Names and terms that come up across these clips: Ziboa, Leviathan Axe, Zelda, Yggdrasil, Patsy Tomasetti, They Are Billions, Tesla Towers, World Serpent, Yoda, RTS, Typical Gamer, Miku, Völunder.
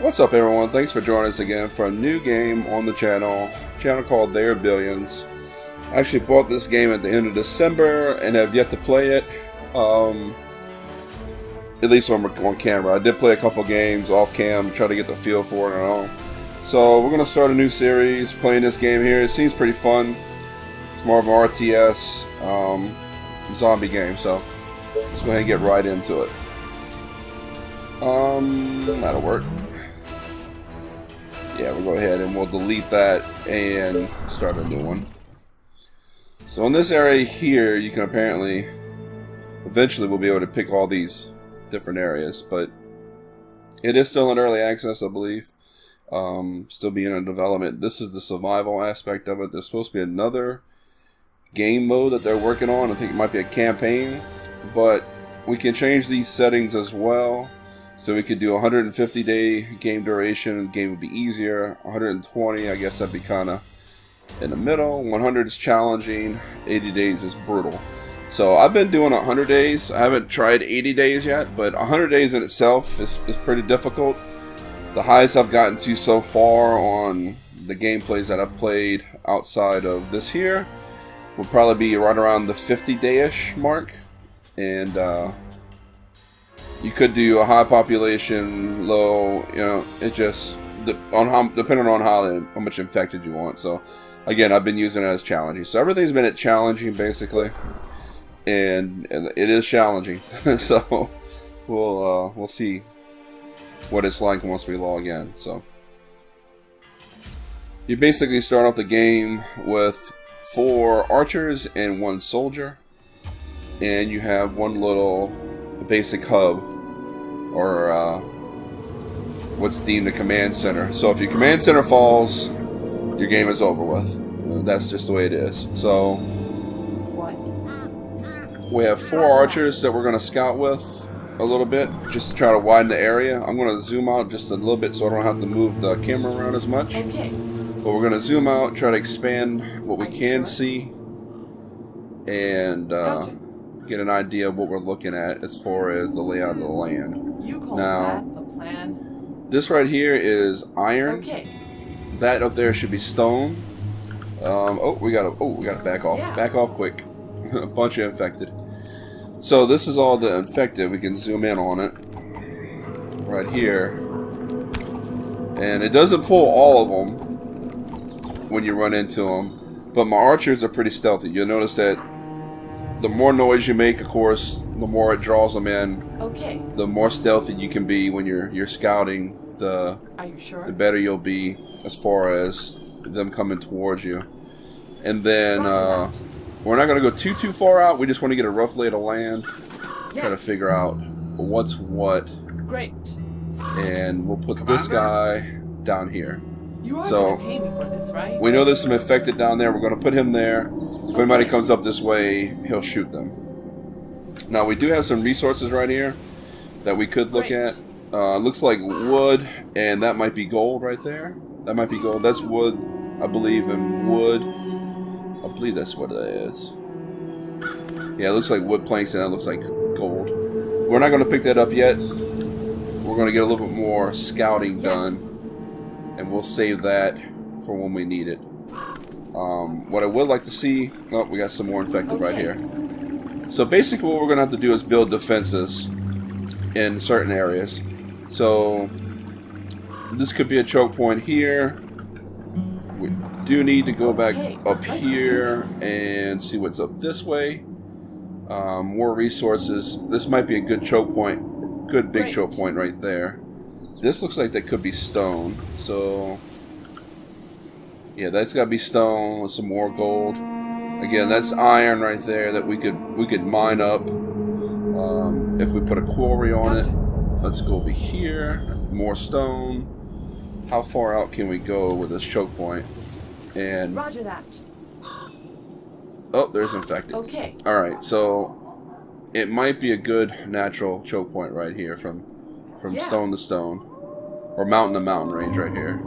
What's up everyone, thanks for joining us again for a new game on the channel called They Are Billions. I actually bought this game at the end of December and have yet to play it, at least on camera. I did play a couple games off cam, try to get the feel for it and all. So we're going to start a new series playing this game here. It seems pretty fun. It's more of an RTS zombie game, so let's go ahead and get right into it. That'll work. Yeah, we'll go ahead and we'll delete that and start a new one. So in this area here, you can apparently, eventually we'll be able to pick all these different areas, but it is still in early access, I believe. Still being in development. This is the survival aspect of it. There's supposed to be another game mode that they're working on. I think it might be a campaign, but we can change these settings as well. So we could do 150-day game duration, the game would be easier, 120, I guess that'd be kind of in the middle, 100 is challenging, 80 days is brutal. So I've been doing 100 days, I haven't tried 80 days yet, but 100 days in itself is pretty difficult. The highest I've gotten to so far on the gameplays that I've played outside of this here would probably be right around the 50-day-ish mark, and you could do a high population, low, you know, it just, depending on how much infected you want. So, again, I've been using it as challenging. So everything's been at challenging, basically. And it is challenging. So, we'll see what it's like once we log in. So, you basically start off the game with 4 archers and 1 soldier. And you have one little basic hub, or what's deemed a command center. So if your command center falls, your game is over with. That's just the way it is. So we have 4 archers that we're going to scout with a little bit, just to try to widen the area. I'm going to zoom out just a little bit so I don't have to move the camera around as much. But we're going to zoom out, try to expand what we can see, and get an idea of what we're looking at as far as the layout of the land. You call now, that a plan? This right here is iron. Okay. That up there should be stone. Oh, we gotta back off. Yeah. Back off quick. A bunch of infected. So this is all the infected. We can zoom in on it right here, and it doesn't pull all of them when you run into them. But my archers are pretty stealthy. You'll notice that. The more noise you make, of course, the more it draws them in. Okay. The more stealthy you can be when you're scouting, the better you'll be as far as them coming towards you. And then we're not going to go too far out. We just want to get a rough lay of the land, try to figure out what's what. Great. And we'll put this guy down here. You are going to pay me for this, right? We know there's some infected down there. We're going to put him there. If anybody comes up this way, he'll shoot them. Now we do have some resources right here that we could look at. Looks like wood, and that might be gold right there. That might be gold. That's wood, I believe, and wood. I believe that's what that is. Yeah, it looks like wood planks, and that looks like gold. We're not going to pick that up yet. We're going to get a little bit more scouting done, and we'll save that for when we need it. What I would like to see, oh, we got some more infected right here. So basically what we're going to have to do is build defenses in certain areas. So this could be a choke point here. We do need to go back up here and see what's up this way. More resources. This might be a good choke point, good big choke point right there. This looks like that could be stone, so yeah, that's gotta be stone with some more gold. Again, that's iron right there that we could mine up if we put a quarry on it. Let's go over here. More stone. How far out can we go with this choke point? And Roger that. Oh, there's infected. Okay. All right, so it might be a good natural choke point right here from stone to stone, or mountain to mountain range right here.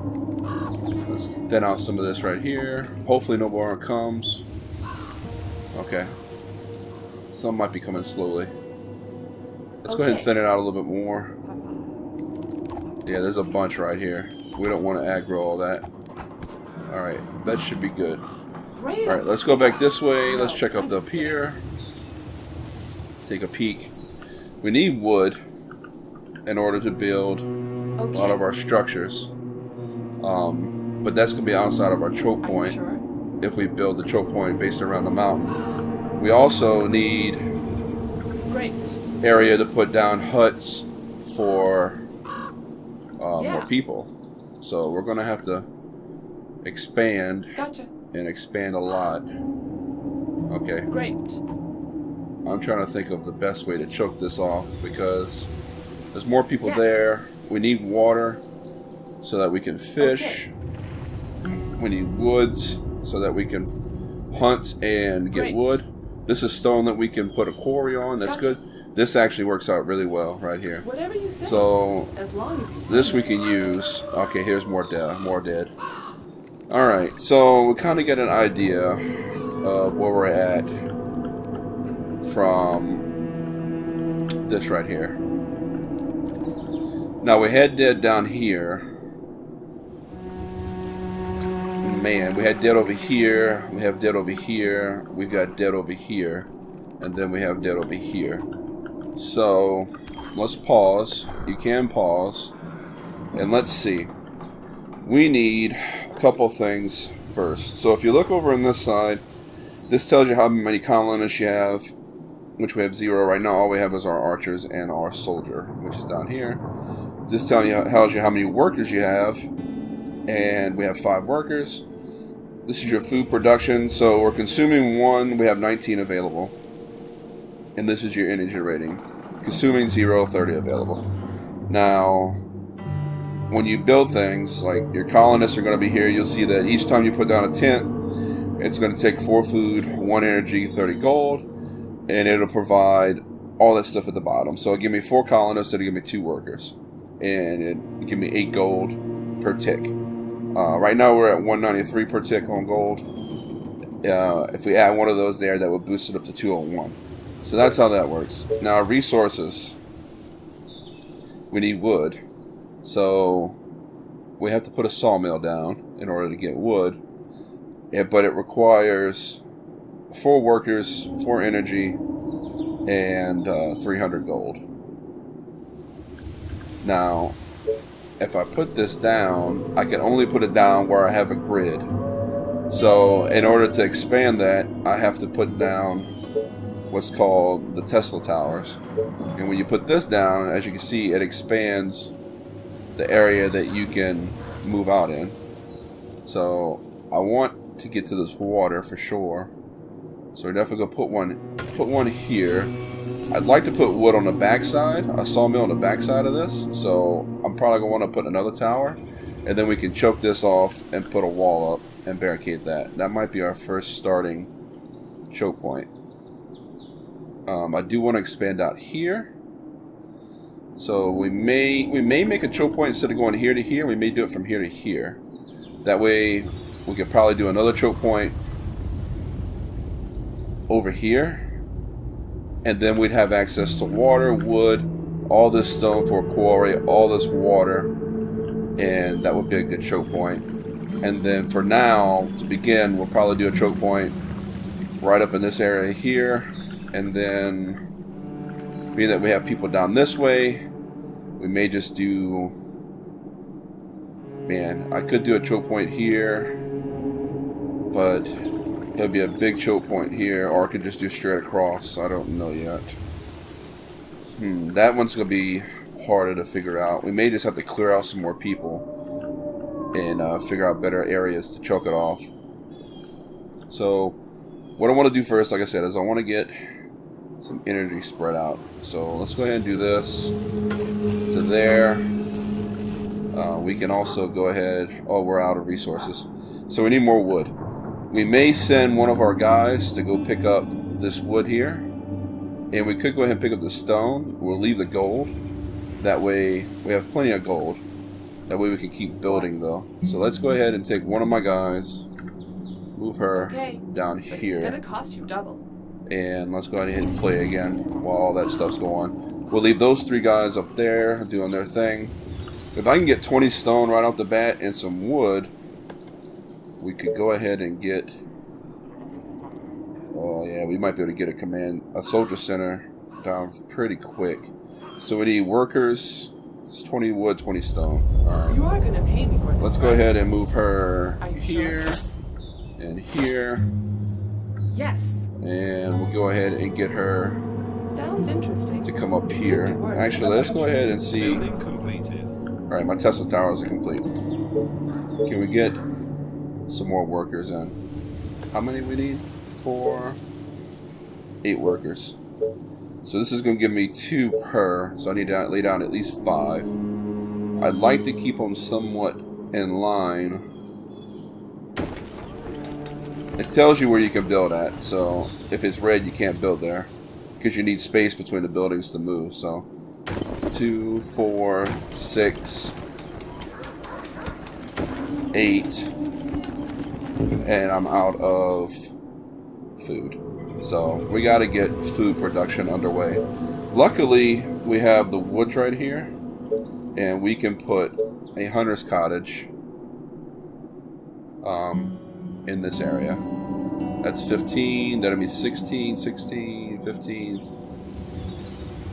Let's thin out some of this right here. Hopefully no more comes. Okay. Some might be coming slowly. Let's go ahead and thin it out a little bit more. Yeah, there's a bunch right here. We don't want to aggro all that. Alright, that should be good. Alright, let's go back this way. Let's check up up here. Take a peek. We need wood in order to build a lot of our structures. But that's going to be outside of our choke point if we build the choke point based around the mountain. We also need area to put down huts for more people. So we're going to have to expand and expand a lot. Okay. Great. I'm trying to think of the best way to choke this off because there's more people there. We need water so that we can fish. We need woods so that we can hunt and get wood. This is stone that we can put a quarry on. That's good. This actually works out really well right here. Whatever you say, so as long as you this we can use. Okay, here's more dead. Alright, so we kind of get an idea of where we're at from this right here. Now we had dead down here. Man, we had dead over here. We have dead over here. We've got dead over here. And then we have dead over here. So let's pause. You can pause. And let's see. We need a couple things first. So if you look over on this side, this tells you how many colonists you have, which we have 0 right now. All we have is our archers and our soldier, which is down here. This tells you how many workers you have, and we have 5 workers. This is your food production. So we're consuming 1. We have 19 available, and this is your energy rating. Consuming 0, 30 available. Now, when you build things, like your colonists are going to be here, you'll see that each time you put down a tent, it's going to take 4 food, 1 energy, 30 gold, and it'll provide all that stuff at the bottom. So it'll give me 4 colonists, it'll give me 2 workers, and it'll give me 8 gold per tick. Right now we're at 193 per tick on gold. If we add 1 of those there, that will boost it up to 201. So that's how that works. Now resources, we need wood. So we have to put a sawmill down in order to get wood, but it requires 4 workers, 4 energy, and 300 gold. Now, if I put this down, I can only put it down where I have a grid. So in order to expand that, I have to put down what's called the Tesla Towers. And when you put this down, as you can see, it expands the area that you can move out in. So I want to get to this water for sure. So we're definitely gonna put one here. I'd like to put wood on the backside, a sawmill on the backside of this. So I'm probably gonna want to put another tower, and then we can choke this off and put a wall up and barricade that. That might be our first starting choke point. I do want to expand out here. So we may make a choke point instead of going here to here. We may do it from here to here. That way we could probably do another choke point over here, and then we'd have access to water, wood, all this stone for a quarry, all this water, and that would be a good choke point. And then for now, to begin, we'll probably do a choke point right up in this area here, and then being that we have people down this way, we may just do... Man, I could do a choke point here, but it'll be a big choke point here, or I could just do straight across. I don't know yet. That one's going to be harder to figure out. We may just have to clear out some more people and figure out better areas to choke it off. So, what I want to do first, like I said, is I want to get some energy spread out. So let's go ahead and do this to there. We can also go ahead. Oh, we're out of resources, so we need more wood. We may send one of our guys to go pick up this wood here, and we could go ahead and pick up the stone. We'll leave the gold. That way we have plenty of gold. That way we can keep building, though. So let's go ahead and take one of my guys, move her down here. It's gonna cost you double. And let's go ahead and play again while all that stuff's going on. We'll leave those three guys up there doing their thing. If I can get 20 stone right off the bat and some wood, we could go ahead and get... Oh yeah, we might be able to get a soldier center down pretty quick. So we need workers. It's 20 wood, 20 stone. Alright. You are gonna pay me for this. Let's go ahead and move her here and here. Yes. And we'll go ahead and get her to come up here. Actually, let's go ahead and see. Alright, my Tesla towers are complete. Can we get some more workers in? How many we need? 4, 8 workers. So this is going to give me 2 per, so I need to lay down at least 5. I'd like to keep them somewhat in line. It tells you where you can build at, so if it's red you can't build there because you need space between the buildings to move. So 2, 4, 6, 8 and I'm out of food. So we got to get food production underway. Luckily we have the woods right here and we can put a hunter's cottage in this area. That's 15, that'll be 16, 16, 15.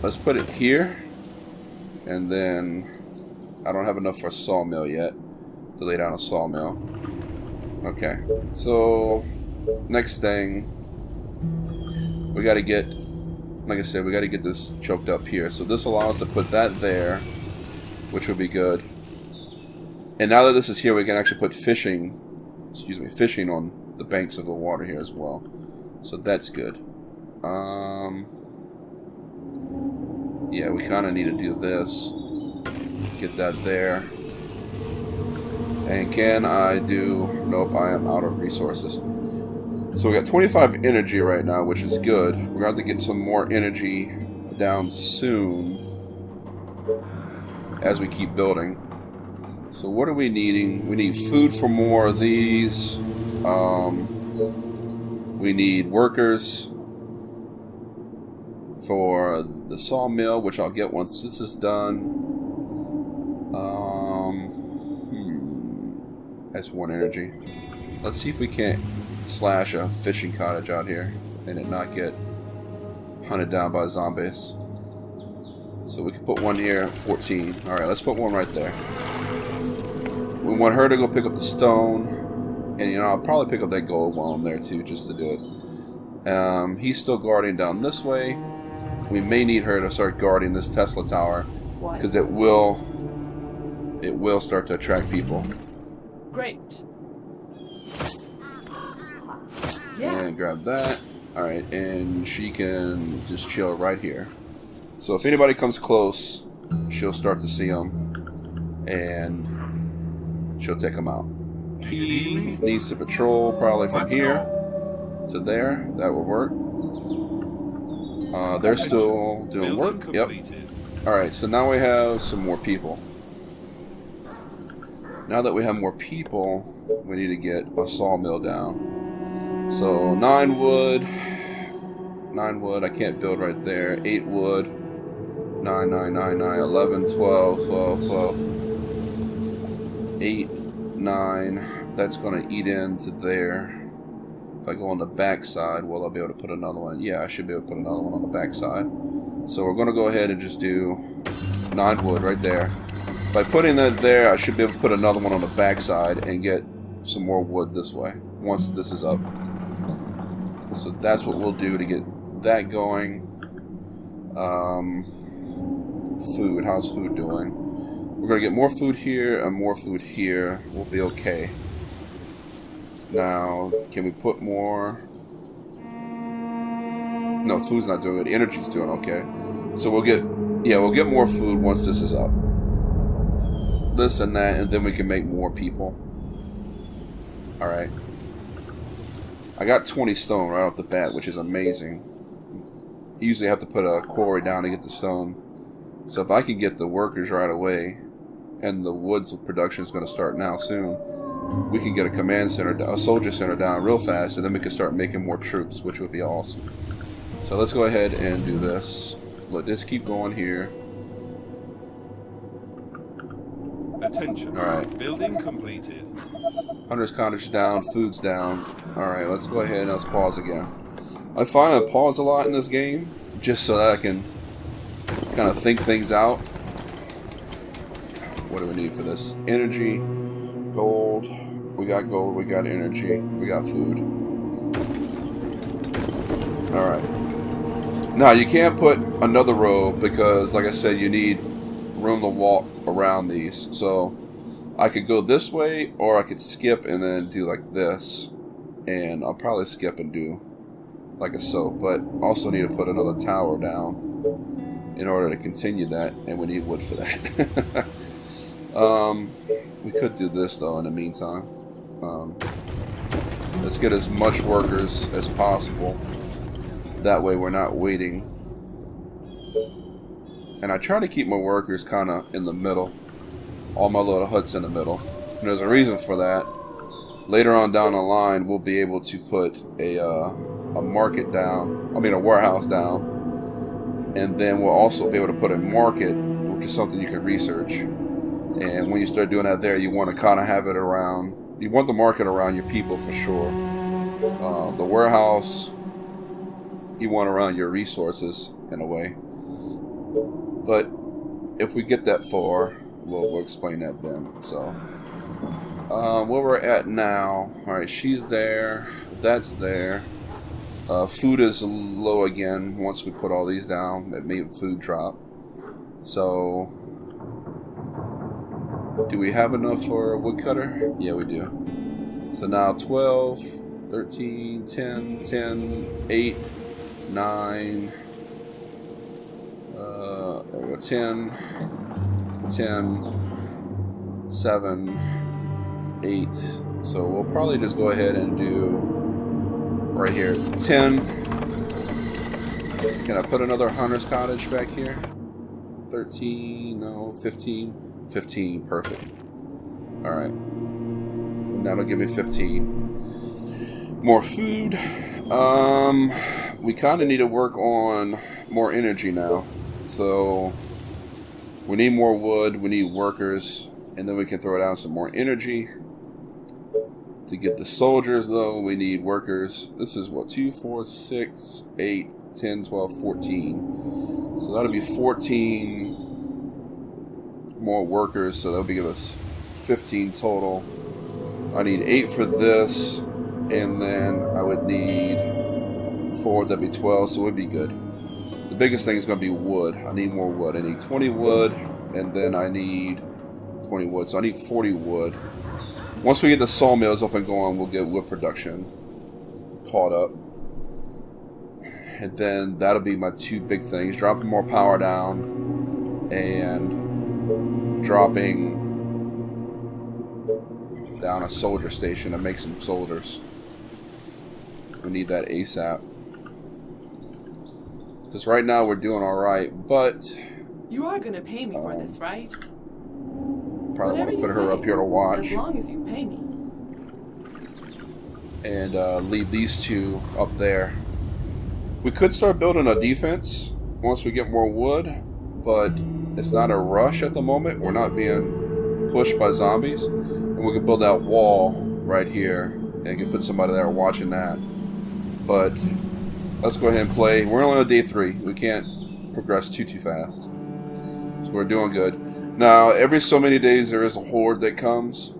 Let's put it here and then I don't have enough for a sawmill yet to lay down a sawmill. Okay, so next thing, we gotta get, like I said, we gotta get this choked up here. So this allows us to put that there, which would be good. And now that this is here, we can actually put fishing on the banks of the water here as well. So that's good. Yeah, we kinda need to do this. Get that there. And can I do, nope, I am out of resources. So we got 25 energy right now, which is good. We're gonna have to get some more energy down soon as we keep building. So what are we needing? We need food for more of these. We need workers for the sawmill, which I'll get once this is done. That's 1 energy. Let's see if we can't slash a fishing cottage out here and it not get hunted down by zombies. So we can put one here, 14. Alright, let's put one right there. We want her to go pick up the stone, and you know, I'll probably pick up that gold while I'm there too, just to do it. He's still guarding down this way. We may need her to start guarding this Tesla tower because it will start to attract people. Great. And grab that. Alright, and she can just chill right here. So if anybody comes close, she'll start to see them, and she'll take them out. He needs to patrol probably from here to there. That would work. They're still doing work. Yep. Alright, so now we have some more people. Now that we have more people, we need to get a sawmill down. So 9 wood, I can't build right there, 8 wood, 9, 9, 9, 9, 11, 12, 12, 12, 8, 9, that's going to eat into there. If I go on the back side, will I be able to put another one? Yeah, I should be able to put another one on the back side. So we're going to go ahead and just do 9 wood right there. By putting that there, I should be able to put another one on the back side and get some more wood this way, once this is up. So that's what we'll do to get that going. Food, how's food doing? We're gonna get more food here and more food here. We'll be okay. Now, can we put more? No, food's not doing good. Energy's doing okay. So we'll get more food once this is up. This and that, and then we can make more people. All right. I got 20 stone right off the bat, which is amazing. You usually have to put a quarry down to get the stone. So if I can get the workers right away and the woods of production is going to start now soon, we can get a command center, a soldier center down real fast, and then we can start making more troops, which would be awesome. So let's go ahead and do this. Let this keep going here. Attention. All right. Building completed. Hunter's cottage down. Food's down. All right. Let's go ahead and let's pause again. I find I pause a lot in this game just so that I can kind of think things out. What do we need for this? Energy, gold. We got gold. We got energy. We got food. All right. Now you can't put another row because, like I said, you need room to walk around these. So I could go this way, or I could skip and then do like this, and I'll probably skip and do like a soap, but also need to put another tower down in order to continue that, and we need wood for that. We could do this though in the meantime. Let's get as much workers as possible, that way we're not waiting. And I try to keep my workers kind of in the middle. All my little huts in the middle. And there's a reason for that. Later on down the line, we'll be able to put a market down. I mean, a warehouse down. And then we'll also be able to put a market, which is something you can research. And when you start doing that there, you want to kind of have it around. You want the market around your people for sure. The warehouse, you want around your resources in a way. But if we get that far, we'll explain that then. So, where we're at now, alright, she's there, that's there. Food is low again once we put all these down. It made food drop. So, do we have enough for a woodcutter? Yeah, we do. So now 12, 13, 10, 10, 8, 9. There we go, 10, 10, 7, 8, so we'll probably just go ahead and do, right here, 10, can I put another hunter's cottage back here? 13, no, 15, 15, perfect. Alright, and that'll give me 15. More food, we kind of need to work on more energy now. So we need more wood, we need workers, and then we can throw down some more energy. To get the soldiers though, we need workers. This is what, 2, 4, 6, 8, 10, 12, 14. So that'll be 14 more workers, so that'll give us 15 total. I need 8 for this, and then I would need 4, that'd be 12, so we'd be good. The biggest thing is going to be wood. I need more wood. I need 20 wood, and then I need 20 wood. So I need 40 wood. Once we get the sawmills up and going, we'll get wood production caught up. And then that'll be my two big things. Dropping more power down and dropping down a soldier station to make some soldiers. We need that ASAP. Because right now we're doing all right, but you are gonna pay me for this, right? Probably want to put her up here to watch. As long as you pay me. And leave these two up there. We could start building a defense once we get more wood, but it's not a rush at the moment. We're not being pushed by zombies, and we can build that wall right here, and you can put somebody there watching that. But let's go ahead and play. We're only on day 3. We can't progress too fast. So we're doing good. Now, every so many days there is a horde that comes.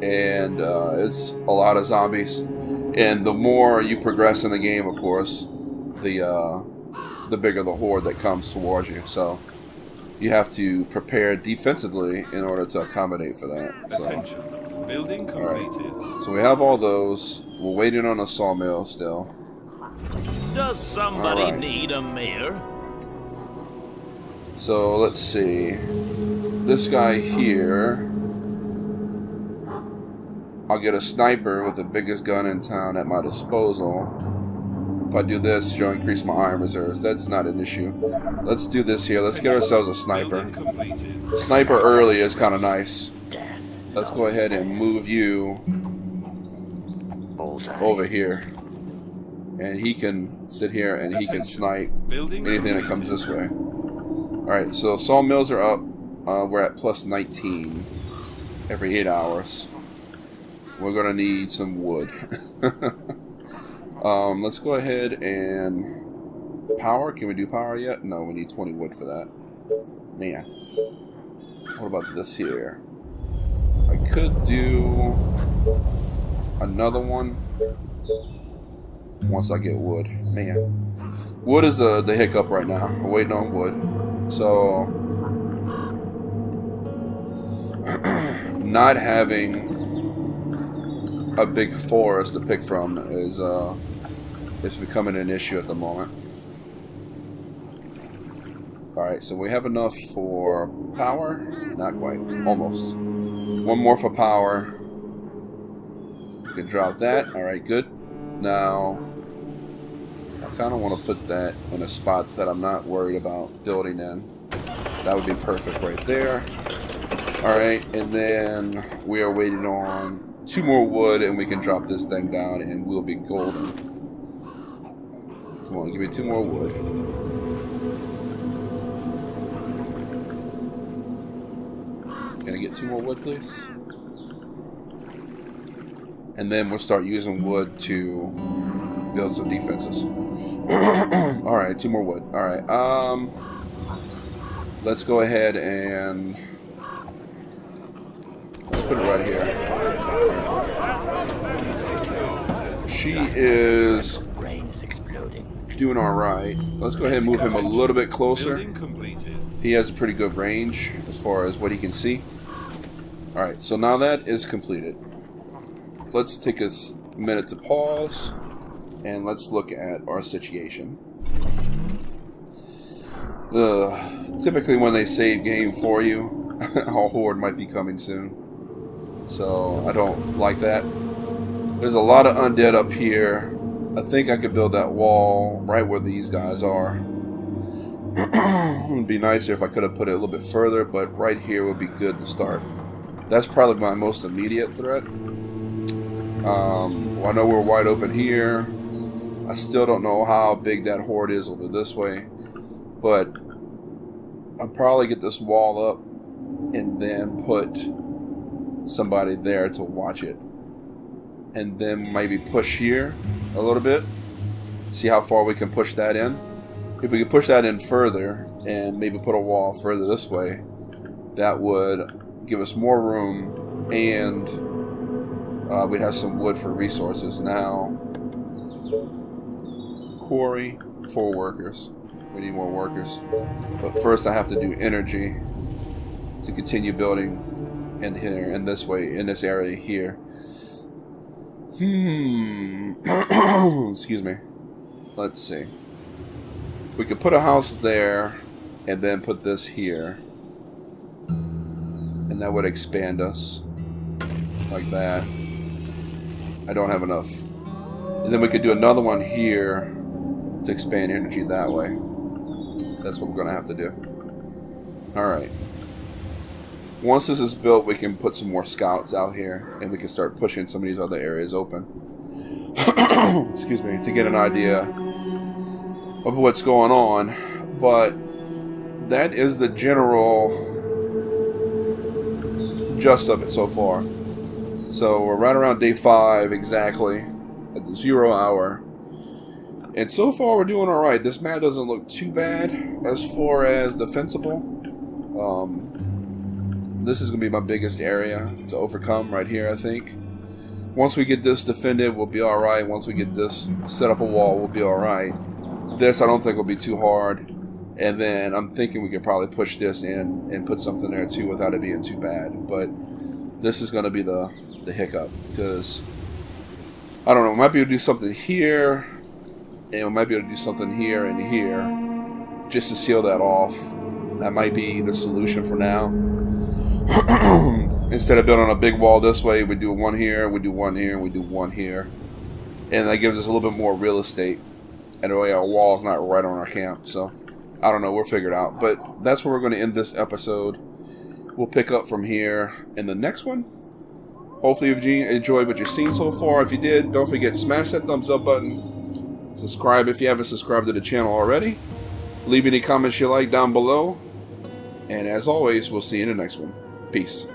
And it's a lot of zombies. And the more you progress in the game, of course, the bigger the horde that comes towards you. So you have to prepare defensively in order to accommodate for that. So. Attention. Building completed. Right. So we have all those. We're waiting on a sawmill still. Does somebody need a mayor? So let's see. This guy here. I'll get a sniper with the biggest gun in town at my disposal. If I do this, you'll increase my iron reserves. That's not an issue. Let's do this here. Let's get ourselves a sniper. Sniper early is kind of nice. Let's go ahead and move you over here. And he can sit here and he can snipe anything that comes this way. Alright, so sawmills are up. We're at plus 19 every 8 hours. We're going to need some wood. Let's go ahead and power. Can we do power yet? No, we need 20 wood for that. Man. What about this here? I could do another one once I get wood. Man. Wood is the hiccup right now. We're waiting on wood. So, not having a big forest to pick from is it's becoming an issue at the moment. Alright, so we have enough for power. Not quite. Almost. One more for power. We can drop that. Alright, good. Now, I kind of want to put that in a spot that I'm not worried about building in. That would be perfect right there. Alright, and then we are waiting on 2 more wood, and we can drop this thing down, and we'll be golden. Come on, give me 2 more wood. Can I get 2 more wood, please? And then we'll start using wood to build some defenses. Alright, 2 more wood. Alright, let's go ahead and let's put it right here. She is doing alright. Let's go ahead and move him a little bit closer. He has a pretty good range as far as what he can see. Alright, so now that is completed. Let's take a minute to pause and let's look at our situation. Typically when they save game for you, our horde might be coming soon. So, I don't like that. There's a lot of undead up here. I think I could build that wall right where these guys are. It would be nicer if I could have put it a little bit further, but right here would be good to start. That's probably my most immediate threat. I know we're wide open here. I still don't know how big that horde is over this way, but I'll probably get this wall up and then put somebody there to watch it, and then maybe push here a little bit, see how far we can push that in. If we could push that in further and maybe put a wall further this way, that would give us more room, and we'd have some wood for resources. Now, quarry for workers. We need more workers, but first I have to do energy to continue building in here, in this way, in this area here. Excuse me. Let's see. We could put a house there and then put this here. And that would expand us. Like that. I don't have enough. And then we could do another one here to expand energy that way. That's what we're going to have to do. Alright. Once this is built, we can put some more scouts out here, and we can start pushing some of these other areas open. Excuse me, to get an idea of what's going on. But that is the general gist of it so far. So we're right around day 5 exactly, at the 0 hour. And so far we're doing alright. This map doesn't look too bad as far as defensible. This is going to be my biggest area to overcome right here, I think. Once we get this defended, we'll be alright. Once we get this set up a wall, we'll be alright. This I don't think will be too hard. And then I'm thinking we could probably push this in and put something there too without it being too bad. But this is going to be the hiccup, because I don't know. We might be able to do something here, and we might be able to do something here and here just to seal that off. That might be the solution for now. Instead of building a big wall this way, we do one here, we do one here, we do one here, and that gives us a little bit more real estate and really our wall's not right on our camp. So I don't know, we'll figure it out. But that's where we're going to end this episode. We'll pick up from here in the next one. Hopefully you've enjoyed what you've seen so far. If you did, don't forget to smash that thumbs up button. Subscribe if you haven't subscribed to the channel already. Leave any comments you like down below. And as always, we'll see you in the next one. Peace.